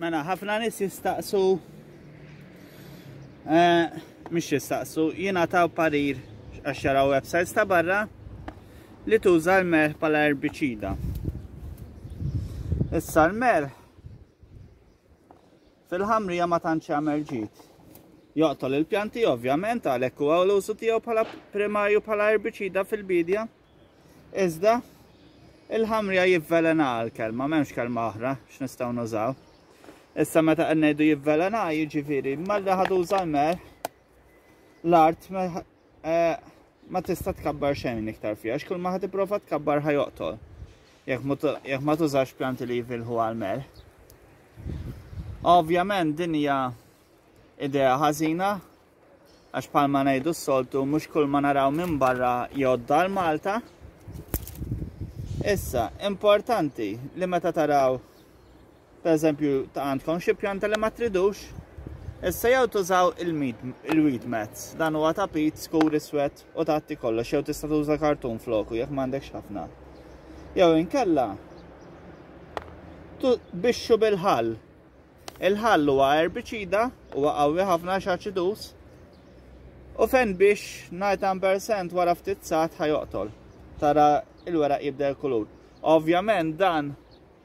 معناها حفنا ناس يستأصو مش يستأصو ينعطاو بارير اشتراو ويب سايتس تا برا li tuża l-merħ bħala erbiċida. Issa l-merħ fil-ħamrija ma tantx jagħmel ġid. Joqtol il-pjanti ovvjament għalhekk huwa l-użu tiegħu bħala primarju bħala erbiċida fil-bidja. Iżda il-ħamrija jivvelena l-kelma, m'hemmx kelma oħra x'nistgħu nużaw. Issa meta qed ngħidu jivvelena jiġifieri malli ħad tuża l-merħ l-art ma tista' tkabbar xejn iktar fiha, għax kull ma ħad tipprova tkabbar ħajoqtol. Jekk ma tużax pjanti li jifilħu għall-merħ. Ovvjament din hija idea ħażina għax bħalma ngħidu s-soltu mhux kull ma naraw minn barra jgħodda l-Malta. Issa importanti li meta taraw pereżempju għandkom xi pjanta li ma tridux, issa jew tużaw il-weed mats, dan huwa tapit skur iswed u tagħti kollox, jew tista' tuża kartun floku jekk m'għandekx ħafna. Jew inkella bixxu bil-ħall. Il-ħall huwa erbiċida huwa qawwi ħafna għax aċidus u fejn biex 90% wara ftit sat ħajoqtol. Tara il-weraq jibda l-kulur. Ovvjament dan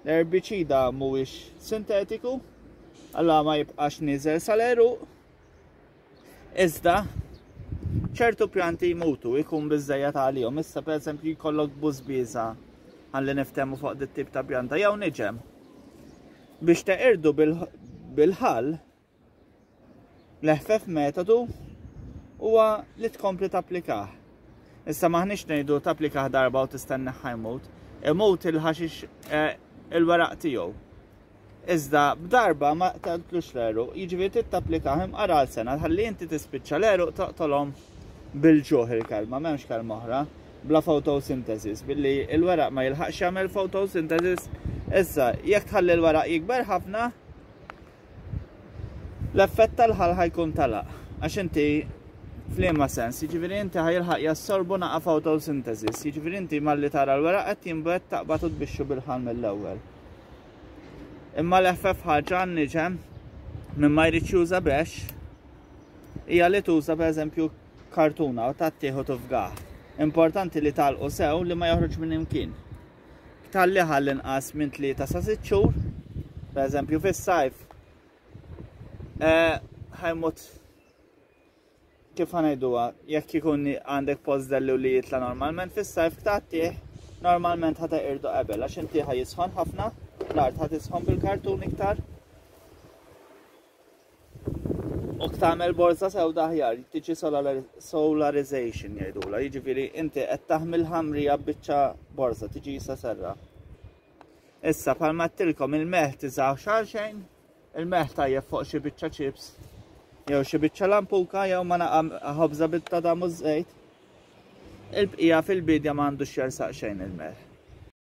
l-erbiċida mhuwiex sintetiku, Alla ma jibqax niżel sal-eru, iżda ċertu pjanti jmutu jkun biżżejjed għalihom. Issa pereżempju jkollok bużbiża ħalli niftehmu fuq dit tip ta' pjanta jew niġem. Biex teqirdu bil-ħall l-eħfef metodu huwa li tkompli tapplikah. Issa maħniex ngħidu tapplikah darba u tistenni ħajmut, imut il-ħaxix il-weraq tiegħu. Iżda b'darba ma taqtlux l-eruq, jiġifieri trid tapplikahom għal sena ħalli inti tispiċċa l-eruq taqtolhom bil-ġuħ il-kelma, m'hemmx kelma oħra, bla photosynthesis, billi l-weraq ma jilħaqx jagħmel photosynthesis. Issa jekk tħalli l-weraq jikber ħafna, l-effett tal-ħall ħajkun talaq għax inti f'liema sens, jiġifieri inti ħajilħaq jassorbu naqa' photosynthesis, jiġifieri inti malli tara l-weraq qed jinbet taqbad u tbixxu bil-ħall mill-ewwel. Imma l-eħfef ħaġa għan-niġem minn ma jrid juża biex hija li tuża pereżempju kartuna u tattieħu tifgah. Importanti li tagħlqu sew li ma joħroġ minn imkien. Talli ħalli inqas minn 3 sa 6 xhur, pereżempju fis-sajf ħajmut kif ħanejduha jekk ikun għandek pożdellu li jitla normalment fis-sajf tattieħ normalment ħa teqirdu qabel għax inti ħajisħon ħafna. L-art ħatisħon bil-kartun iktar u tagħmel borza sewda aħjar, tiġi solarization jgħidula, jiġifieri inti qed taħmel ħamrija biċċa borza tiġi sa serra. Issa bħalma qedtilkom il-meħ tiżgħu xarxejn, il-meħ tajjeb fuq xi biċċa chips jew xi biċċa lampuka jew ma naqa' ħobża bit-tadamu żejt. Il-bqija fil-bidja m'għandux xejn il-meħ.